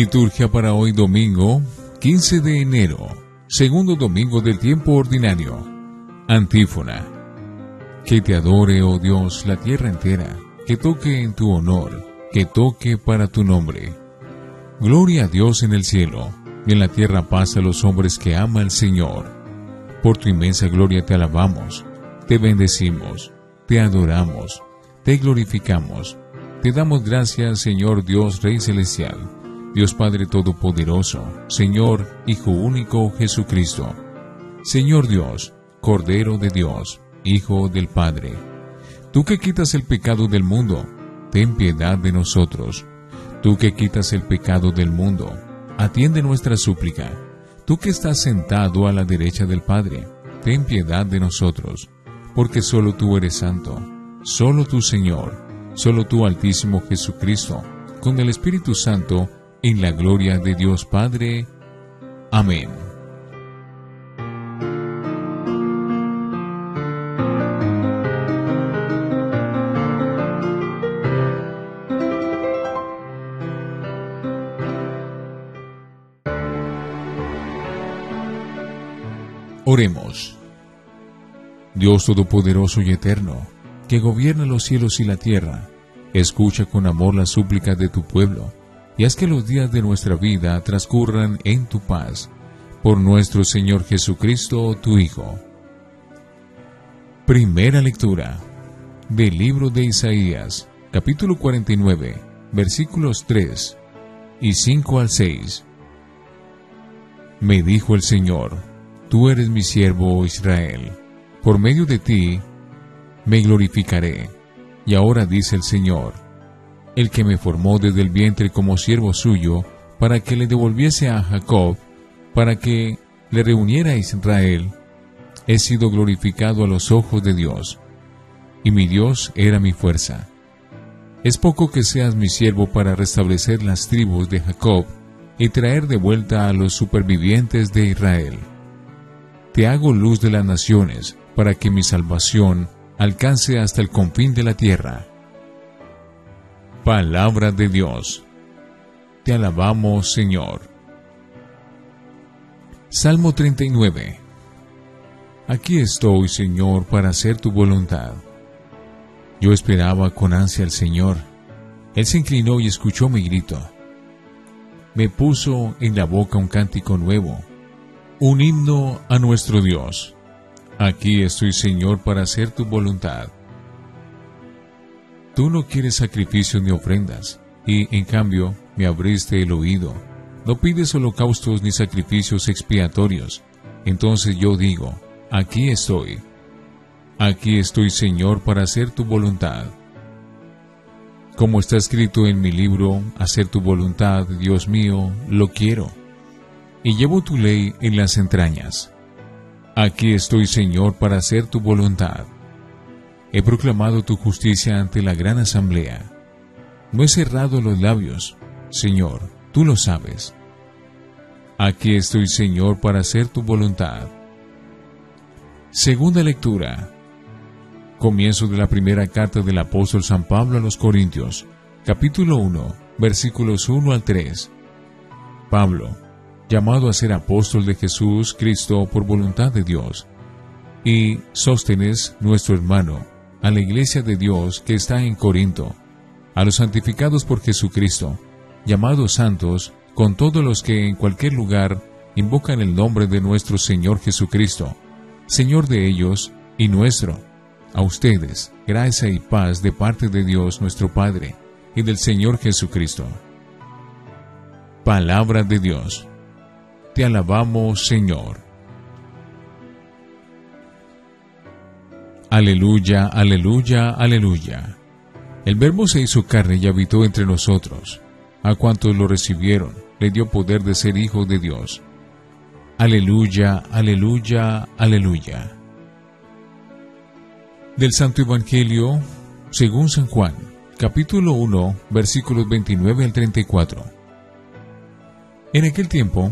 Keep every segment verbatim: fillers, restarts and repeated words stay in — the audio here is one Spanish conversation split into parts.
Liturgia para hoy domingo, quince de enero, segundo domingo del tiempo ordinario. Antífona. Que te adore, oh Dios, la tierra entera, que toque en tu honor, que toque para tu nombre. Gloria a Dios en el cielo, y en la tierra paz a los hombres que ama al Señor. Por tu inmensa gloria te alabamos, te bendecimos, te adoramos, te glorificamos. Te damos gracias, Señor Dios Rey Celestial, Dios Padre Todopoderoso, Señor, Hijo Único, Jesucristo. Señor Dios, Cordero de Dios, Hijo del Padre. Tú que quitas el pecado del mundo, ten piedad de nosotros. Tú que quitas el pecado del mundo, atiende nuestra súplica. Tú que estás sentado a la derecha del Padre, ten piedad de nosotros. Porque solo tú eres santo, solo tú, Señor, solo tú, Altísimo Jesucristo, con el Espíritu Santo, en la gloria de Dios Padre. Amén. Oremos. Dios Todopoderoso y Eterno, que gobierna los cielos y la tierra, escucha con amor las súplicas de tu pueblo, y haz que los días de nuestra vida transcurran en tu paz, por nuestro Señor Jesucristo, tu Hijo. Primera lectura del libro de Isaías, capítulo cuarenta y nueve, versículos tres y cinco al seis. Me dijo el Señor: Tú eres mi siervo, Israel, por medio de ti me glorificaré. Y ahora dice el Señor, el que me formó desde el vientre como siervo suyo, para que le devolviese a Jacob, para que le reuniera a Israel, he sido glorificado a los ojos de Dios, y mi Dios era mi fuerza. Es poco que seas mi siervo para restablecer las tribus de Jacob y traer de vuelta a los supervivientes de Israel. Te hago luz de las naciones, para que mi salvación alcance hasta el confín de la tierra. Palabra de Dios. Te alabamos, Señor. Salmo treinta y nueve. Aquí estoy, Señor, para hacer tu voluntad. Yo esperaba con ansia al Señor. Él se inclinó y escuchó mi grito. Me puso en la boca un cántico nuevo, un himno a nuestro Dios. Aquí estoy, Señor, para hacer tu voluntad. Tú no quieres sacrificios ni ofrendas, y, en cambio, me abriste el oído. No pides holocaustos ni sacrificios expiatorios. Entonces yo digo, aquí estoy. Aquí estoy, Señor, para hacer tu voluntad. Como está escrito en mi libro, hacer tu voluntad, Dios mío, lo quiero. Y llevo tu ley en las entrañas. Aquí estoy, Señor, para hacer tu voluntad. He proclamado tu justicia ante la gran asamblea. No he cerrado los labios, Señor, tú lo sabes. Aquí estoy, Señor, para hacer tu voluntad. Segunda lectura. Comienzo de la primera carta del apóstol San Pablo a los Corintios, capítulo uno, versículos uno al tres. Pablo, llamado a ser apóstol de Jesús Cristo por voluntad de Dios, y Sóstenes, nuestro hermano, a la iglesia de Dios que está en Corinto, a los santificados por Jesucristo, llamados santos, con todos los que en cualquier lugar invocan el nombre de nuestro Señor Jesucristo, Señor de ellos y nuestro. A ustedes, gracia y paz de parte de Dios nuestro Padre y del Señor Jesucristo. Palabra de Dios. Te alabamos, Señor. Aleluya, aleluya, aleluya. El Verbo se hizo carne y habitó entre nosotros. A cuantos lo recibieron, le dio poder de ser hijos de Dios. Aleluya, aleluya, aleluya. Del Santo Evangelio, según San Juan, capítulo uno, versículos veintinueve al treinta y cuatro. En aquel tiempo,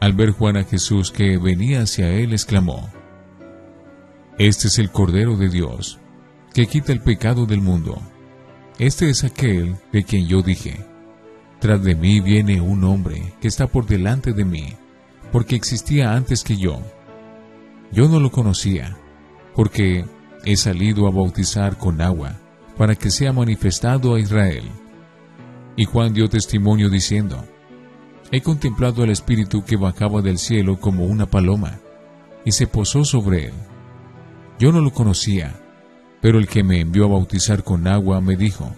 al ver Juan a Jesús que venía hacia él, exclamó: Este es el Cordero de Dios, que quita el pecado del mundo. Este es aquel de quien yo dije, Tras de mí viene un hombre que está por delante de mí, porque existía antes que yo. Yo no lo conocía, porque he salido a bautizar con agua, para que sea manifestado a Israel. Y Juan dio testimonio diciendo: He contemplado al Espíritu que bajaba del cielo como una paloma, y se posó sobre él. Yo no lo conocía, pero el que me envió a bautizar con agua me dijo: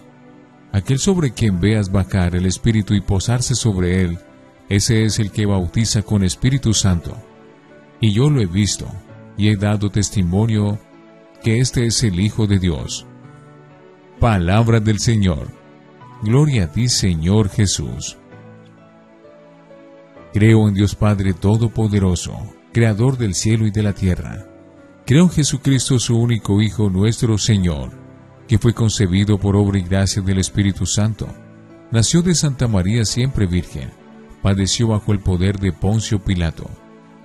Aquel sobre quien veas bajar el Espíritu y posarse sobre él, ese es el que bautiza con Espíritu Santo. Y yo lo he visto, y he dado testimonio que este es el Hijo de Dios. Palabra del Señor. Gloria a ti, Señor Jesús. Creo en Dios Padre Todopoderoso, Creador del cielo y de la tierra. Creo en Jesucristo, su único Hijo, nuestro Señor, que fue concebido por obra y gracia del Espíritu Santo, nació de Santa María siempre Virgen, padeció bajo el poder de Poncio Pilato,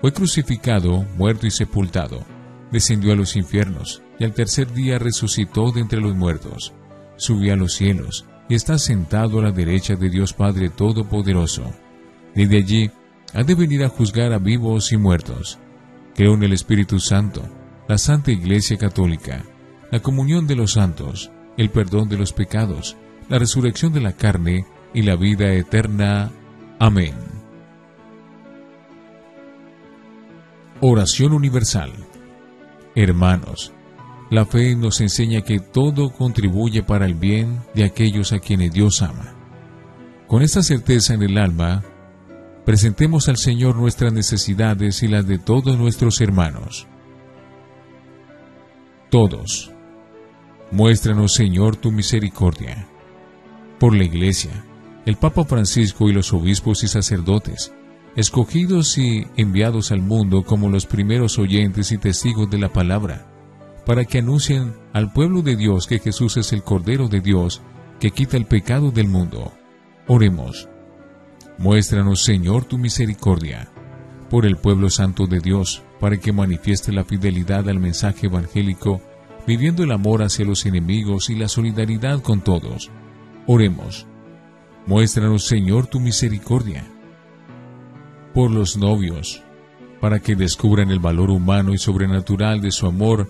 fue crucificado, muerto y sepultado, descendió a los infiernos, y al tercer día resucitó de entre los muertos, subió a los cielos, y está sentado a la derecha de Dios Padre Todopoderoso. Desde allí ha de venir a juzgar a vivos y muertos. Creo en el Espíritu Santo, la Santa Iglesia Católica, la comunión de los santos, el perdón de los pecados, la resurrección de la carne y la vida eterna. Amén. Oración universal. Hermanos, la fe nos enseña que todo contribuye para el bien de aquellos a quienes Dios ama. Con esta certeza en el alma, presentemos al Señor nuestras necesidades y las de todos nuestros hermanos. Todos. Muéstranos, Señor, tu misericordia. Por la Iglesia, el Papa Francisco y los obispos y sacerdotes, escogidos y enviados al mundo como los primeros oyentes y testigos de la palabra, para que anuncien al pueblo de Dios que Jesús es el Cordero de Dios, que quita el pecado del mundo. Oremos. Muéstranos, Señor, tu misericordia. Por el pueblo santo de Dios, para que manifieste la fidelidad al mensaje evangélico, viviendo el amor hacia los enemigos y la solidaridad con todos. Oremos. Muéstranos, Señor, tu misericordia. Por los novios, para que descubran el valor humano y sobrenatural de su amor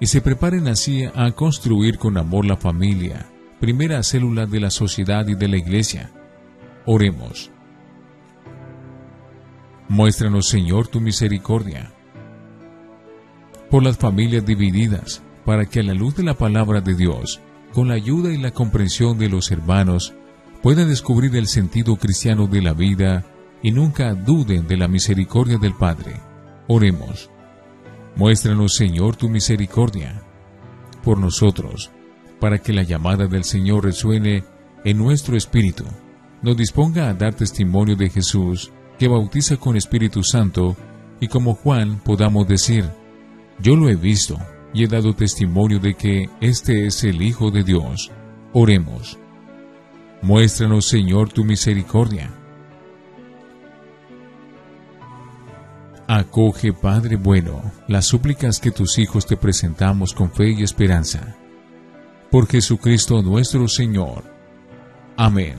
y se preparen así a construir con amor la familia, primera célula de la sociedad y de la Iglesia. Oremos. Muéstranos, Señor, tu misericordia. Por las familias divididas, para que a la luz de la palabra de Dios, con la ayuda y la comprensión de los hermanos, puedan descubrir el sentido cristiano de la vida y nunca duden de la misericordia del Padre. Oremos. Muéstranos, Señor, tu misericordia. Por nosotros, para que la llamada del Señor resuene en nuestro espíritu, nos disponga a dar testimonio de Jesús, que bautiza con Espíritu Santo, y como Juan podamos decir: Yo lo he visto y he dado testimonio de que este es el Hijo de Dios. Oremos. Muéstranos, Señor, tu misericordia. Acoge, Padre bueno, las súplicas que tus hijos te presentamos con fe y esperanza. Por Jesucristo nuestro Señor. Amén.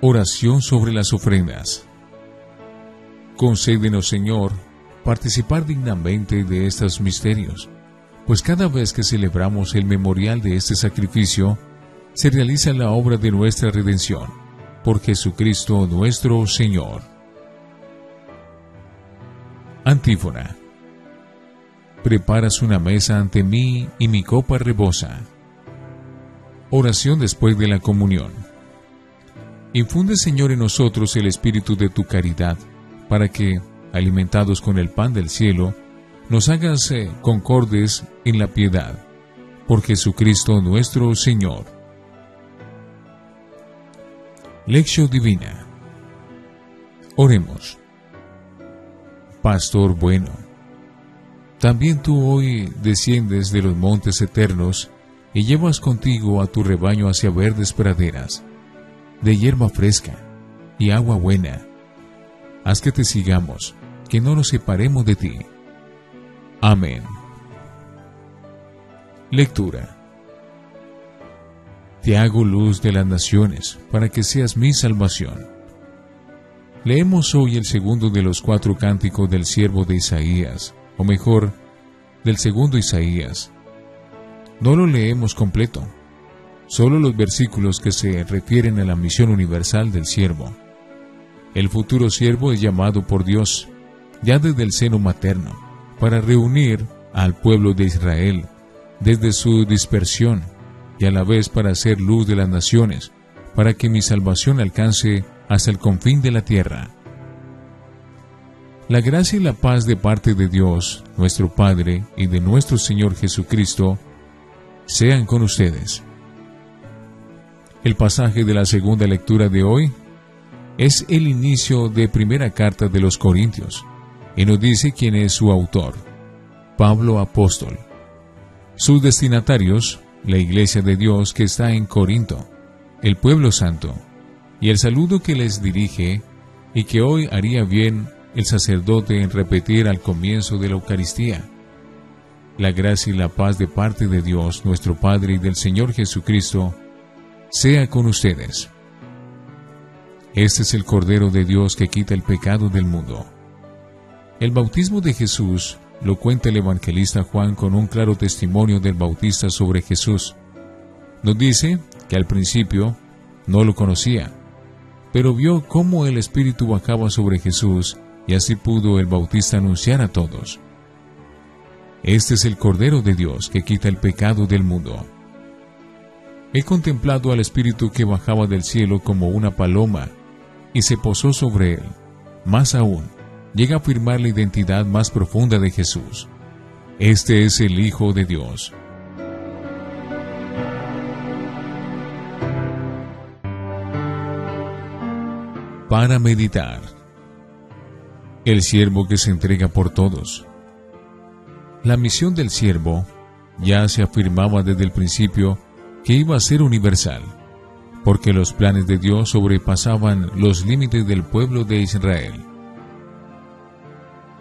Oración sobre las ofrendas. Concédenos, Señor, participar dignamente de estos misterios, pues cada vez que celebramos el memorial de este sacrificio, se realiza la obra de nuestra redención, por Jesucristo nuestro Señor. Antífona. Preparas una mesa ante mí y mi copa rebosa. Oración después de la comunión. Infunde, Señor, en nosotros el espíritu de tu caridad, para que, alimentados con el pan del cielo, nos hagas concordes en la piedad. Por Jesucristo nuestro Señor. Lectio Divina. Oremos. Pastor bueno, también tú hoy desciendes de los montes eternos y llevas contigo a tu rebaño hacia verdes praderas, de hierba fresca y agua buena. Haz que te sigamos, que no nos separemos de ti. Amén. Lectura. Te hago luz de las naciones, para que seas mi salvación. Leemos hoy el segundo de los cuatro cánticos del siervo de Isaías, o mejor, del segundo Isaías. No lo leemos completo, solo los versículos que se refieren a la misión universal del siervo. El futuro siervo es llamado por Dios, ya desde el seno materno, para reunir al pueblo de Israel desde su dispersión y a la vez para hacer luz de las naciones, para que mi salvación alcance hasta el confín de la tierra. La gracia y la paz de parte de Dios, nuestro Padre, y de nuestro Señor Jesucristo, sean con ustedes. El pasaje de la segunda lectura de hoy es el inicio de primera carta de los Corintios, y nos dice quién es su autor, Pablo apóstol. Sus destinatarios, la Iglesia de Dios que está en Corinto, el pueblo santo, y el saludo que les dirige, y que hoy haría bien el sacerdote en repetir al comienzo de la Eucaristía. La gracia y la paz de parte de Dios, nuestro Padre, y del Señor Jesucristo, sea con ustedes. Este es el Cordero de Dios que quita el pecado del mundo. El bautismo de Jesús lo cuenta el evangelista Juan con un claro testimonio del Bautista sobre Jesús. Nos dice que al principio no lo conocía, pero vio cómo el Espíritu bajaba sobre Jesús, y así pudo el Bautista anunciar a todos: este es el Cordero de Dios que quita el pecado del mundo. He contemplado al Espíritu que bajaba del cielo como una paloma y se posó sobre él. Más aún, llega a afirmar la identidad más profunda de Jesús. Este es el Hijo de Dios. Para meditar. El siervo que se entrega por todos. La misión del siervo ya se afirmaba desde el principio que iba a ser universal, porque los planes de Dios sobrepasaban los límites del pueblo de Israel.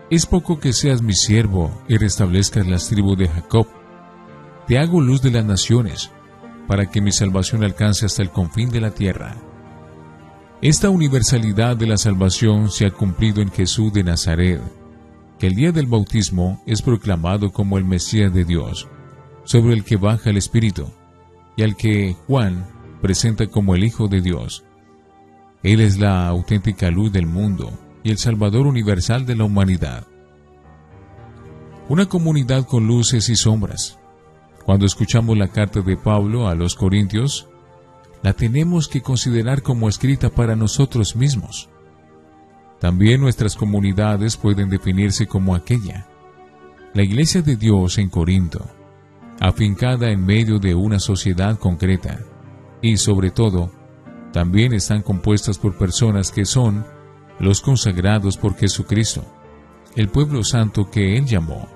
Es poco que seas mi siervo y restablezcas las tribus de Jacob. Te hago luz de las naciones, para que mi salvación alcance hasta el confín de la tierra. Esta universalidad de la salvación se ha cumplido en Jesús de Nazaret, que el día del bautismo es proclamado como el Mesías de Dios, sobre el que baja el Espíritu, y al que Juan presenta como el Hijo de Dios. Él es la auténtica luz del mundo y el Salvador universal de la humanidad. Una comunidad con luces y sombras. Cuando escuchamos la carta de Pablo a los Corintios, la tenemos que considerar como escrita para nosotros mismos. También nuestras comunidades pueden definirse como aquella, la Iglesia de Dios en Corinto, afincada en medio de una sociedad concreta, y sobre todo, también están compuestas por personas que son los consagrados por Jesucristo, el pueblo santo que Él llamó.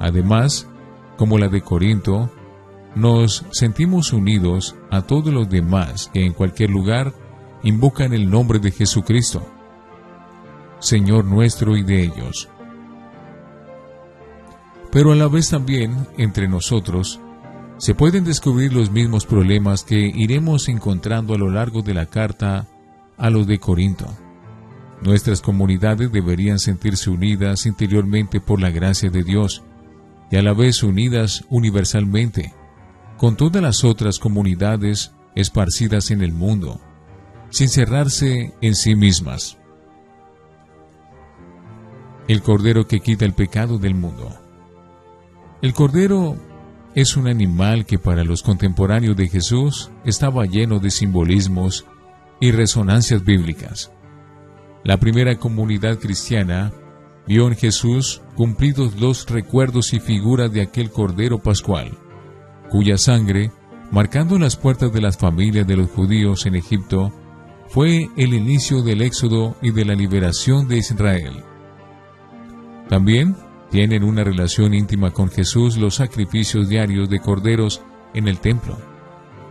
Además, como la de Corinto, nos sentimos unidos a todos los demás que en cualquier lugar invocan el nombre de Jesucristo, Señor nuestro y de ellos. Pero a la vez también, entre nosotros, se pueden descubrir los mismos problemas que iremos encontrando a lo largo de la carta a los de Corinto. Nuestras comunidades deberían sentirse unidas interiormente por la gracia de Dios, y a la vez unidas universalmente con todas las otras comunidades esparcidas en el mundo, sin cerrarse en sí mismas. El Cordero que quita el pecado del mundo. El Cordero es un animal que para los contemporáneos de Jesús estaba lleno de simbolismos y resonancias bíblicas. La primera comunidad cristiana vio en Jesús cumplidos los recuerdos y figuras de aquel Cordero pascual, cuya sangre, marcando las puertas de las familias de los judíos en Egipto, fue el inicio del Éxodo y de la liberación de Israel. También tienen una relación íntima con Jesús los sacrificios diarios de corderos en el templo,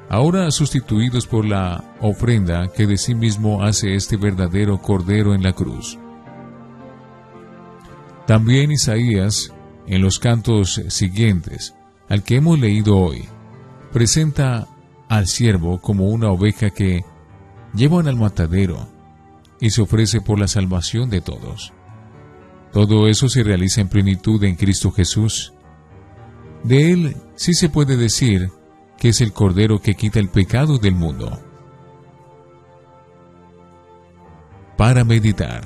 ahora sustituidos por la ofrenda que de sí mismo hace este verdadero Cordero en la cruz. También Isaías, en los cantos siguientes al que hemos leído hoy, presenta al siervo como una oveja que llevan al matadero y se ofrece por la salvación de todos. Todo eso se realiza en plenitud en Cristo Jesús. De Él sí se puede decir que es el Cordero que quita el pecado del mundo. Para meditar.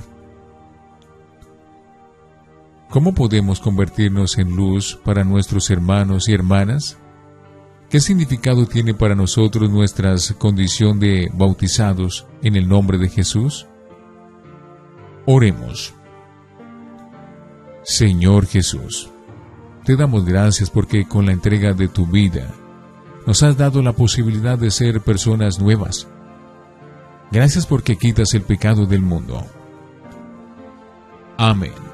¿Cómo podemos convertirnos en luz para nuestros hermanos y hermanas? ¿Qué significado tiene para nosotros nuestra condición de bautizados en el nombre de Jesús? Oremos. Señor Jesús, te damos gracias porque con la entrega de tu vida nos has dado la posibilidad de ser personas nuevas. Gracias porque quitas el pecado del mundo. Amén.